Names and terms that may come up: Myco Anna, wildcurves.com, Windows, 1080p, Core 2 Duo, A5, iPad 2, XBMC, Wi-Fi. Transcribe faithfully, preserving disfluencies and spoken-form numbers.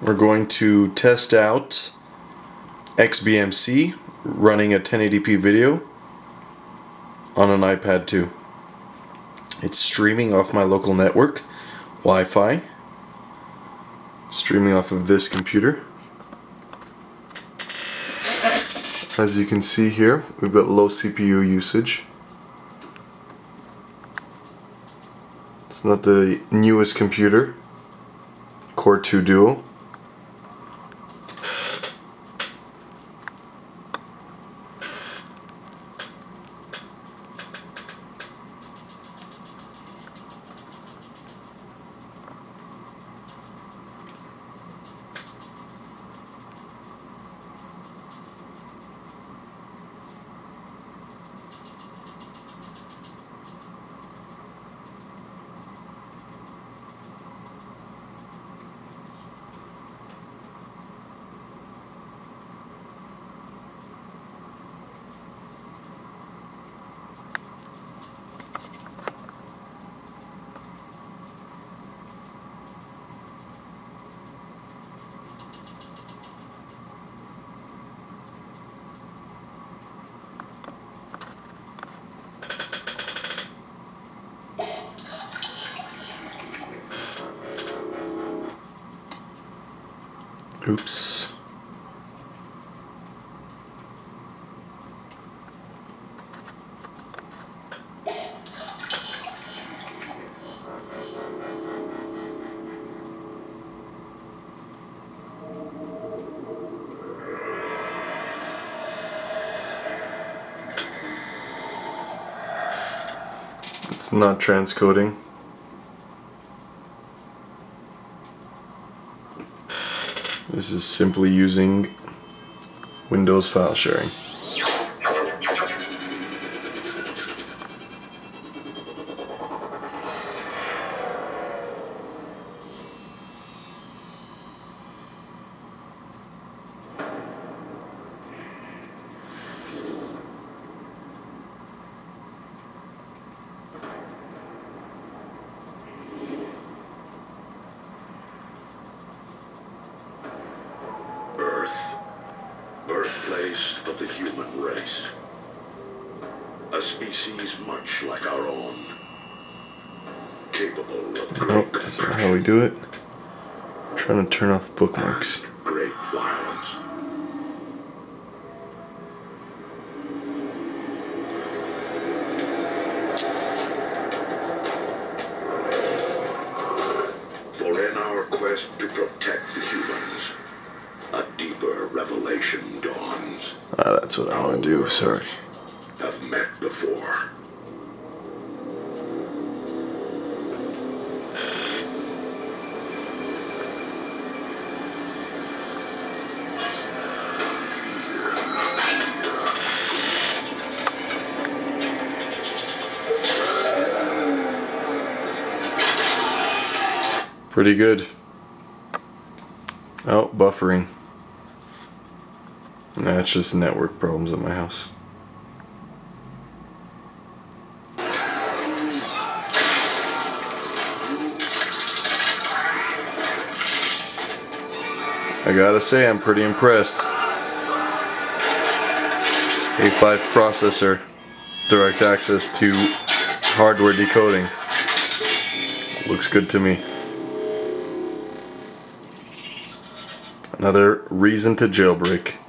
We're going to test out X B M C running a ten eighty p video on an iPad two. It's streaming off my local network, Wi-Fi, streaming off of this computer. As you can see here, we've got low C P U usage. It's not the newest computer, Core two Duo. Oops. It's not transcoding. This is simply using Windows file sharing. Earth, birthplace of the human race, a species much like our own, capable of great oh, that's not how we do it. I'm trying to turn off bookmarks. Great violence. For in our quest to protect the humans, a deeper revelation dawns. Ah, that's what I want to do, sorry. Have met before. Pretty good. Oh, buffering. That's just network problems at my house. I gotta say, I'm pretty impressed. A five processor, direct access to hardware decoding. Looks good to me. Another reason to jailbreak.